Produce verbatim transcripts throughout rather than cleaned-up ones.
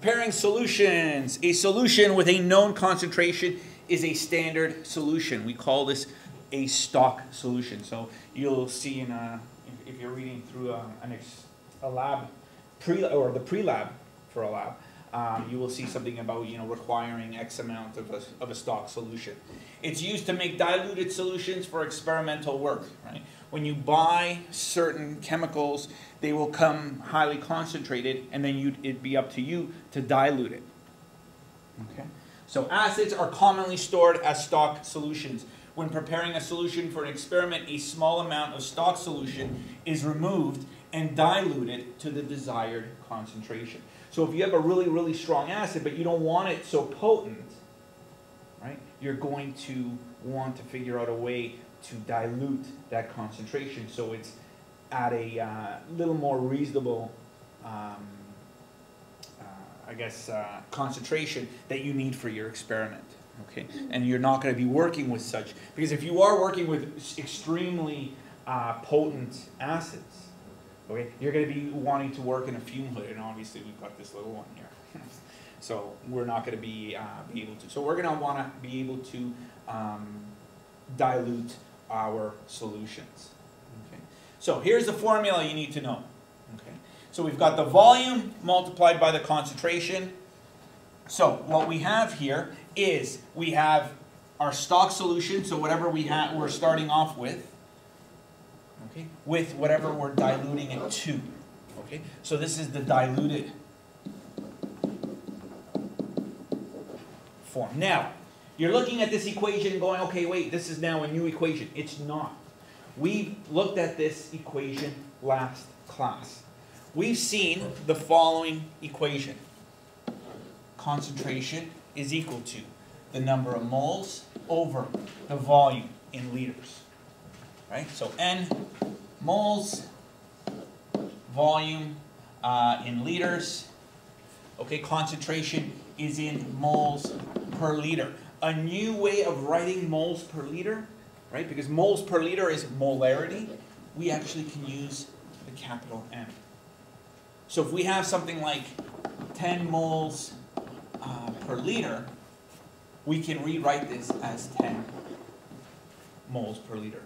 Preparing solutions. A solution with a known concentration is a standard solution. We call this a stock solution. So you'll see in a, if, if you're reading through a, an ex, a lab pre or the pre-lab for a lab, um, you will see something about you know requiring X amount of a, of a stock solution. It's used to make diluted solutions for experimental work. Right? When you buy certain chemicals, they will come highly concentrated, and then you'd, it'd be up to you to dilute it. Okay. So acids are commonly stored as stock solutions. When preparing a solution for an experiment, a small amount of stock solution is removed and diluted to the desired concentration. So if you have a really, really strong acid, but you don't want it so potent, right, you're going to want to figure out a way to dilute that concentration so it's at a uh, little more reasonable um, I guess, uh, concentration that you need for your experiment, okay? And you're not going to be working with such, because if you are working with extremely uh, potent acids, okay, you're going to be wanting to work in a fume hood, and obviously we've got this little one here. So we're not going to be, uh, be able to, so we're going to want to be able to um, dilute our solutions, okay? So here's the formula you need to know, okay? So we've got the volume multiplied by the concentration. So what we have here is we have our stock solution, so whatever we have, we're starting off with, okay, with whatever we're diluting it to. Okay, so this is the diluted form. Now, you're looking at this equation and going, okay, wait, this is now a new equation. It's not. We looked at this equation last class. We've seen the following equation. Concentration is equal to the number of moles over the volume in liters. Right? So N moles, volume uh, in liters. Okay, concentration is in moles per liter. A new way of writing moles per liter, right? Because moles per liter is molarity. We actually can use the capital M. So if we have something like ten moles uh, per liter, we can rewrite this as ten moles per liter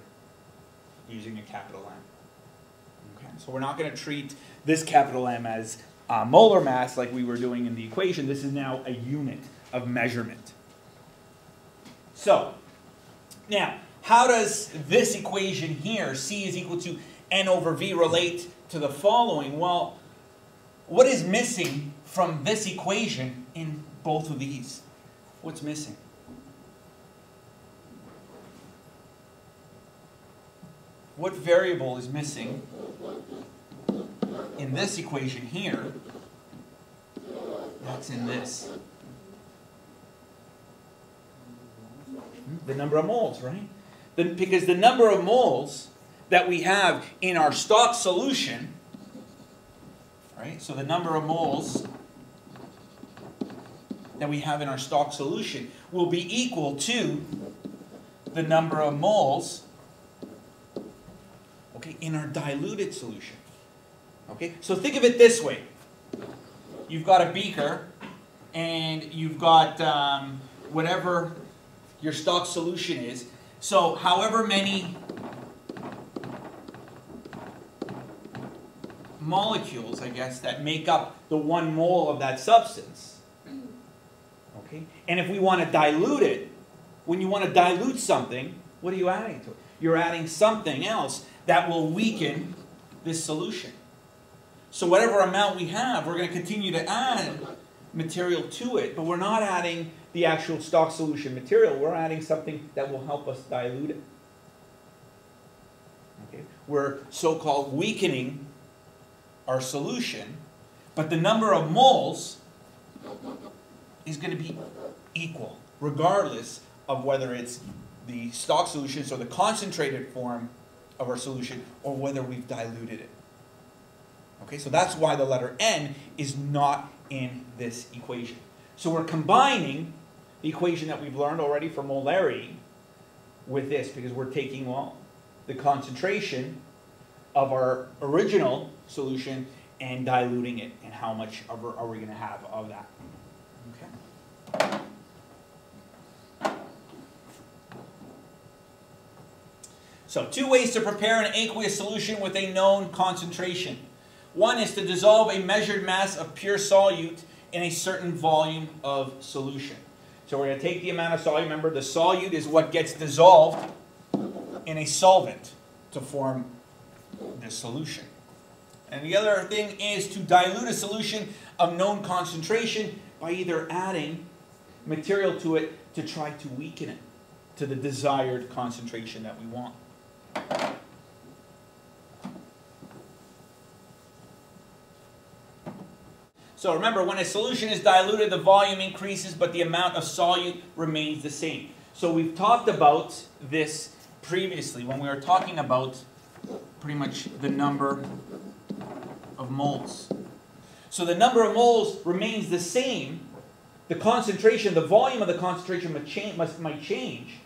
using a capital M. Okay. So we're not going to treat this capital M as uh, molar mass like we were doing in the equation. This is now a unit of measurement. So now, how does this equation here, C is equal to N over V, relate to the following? Well, what is missing from this equation in both of these? What's missing? What variable is missing in this equation here that's in this? The number of moles, right? The, because the number of moles that we have in our stock solution, right? So the number of moles that we have in our stock solution will be equal to the number of moles, okay, in our diluted solution. Okay? So think of it this way. You've got a beaker, and you've got um, whatever your stock solution is. So however many molecules, I guess, that make up the one mole of that substance. Okay? And if we want to dilute it, when you want to dilute something, what are you adding to it? You're adding something else that will weaken this solution. So whatever amount we have, we're going to continue to add material to it, but we're not adding the actual stock solution material. We're adding something that will help us dilute it. Okay? We're so-called weakening our solution, but the number of moles is going to be equal, regardless of whether it's the stock solution, so the concentrated form of our solution, or whether we've diluted it. Okay, so that's why the letter N is not in this equation. So we're combining the equation that we've learned already for molarity with this, because we're taking, well, the concentration of our original solution and diluting it, and how much of are we going to have of that. Okay. So two ways to prepare an aqueous solution with a known concentration. One is to dissolve a measured mass of pure solute in a certain volume of solution. So we're going to take the amount of solute. Remember, the solute is what gets dissolved in a solvent to form this solution. And the other thing is to dilute a solution of known concentration by either adding material to it to try to weaken it to the desired concentration that we want. So remember, when a solution is diluted, the volume increases, but the amount of solute remains the same. So we've talked about this previously when we were talking about pretty much the number of moles. So the number of moles remains the same. The concentration, the volume of the concentration must change, must, might change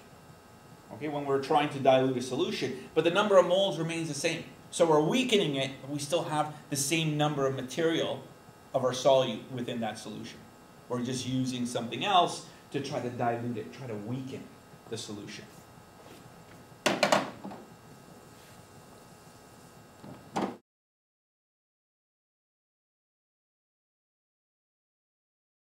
okay, when we're trying to dilute a solution, but the number of moles remains the same. So we're weakening it, but we still have the same number of material of our solute within that solution. We're just using something else to try to dilute it, try to weaken the solution.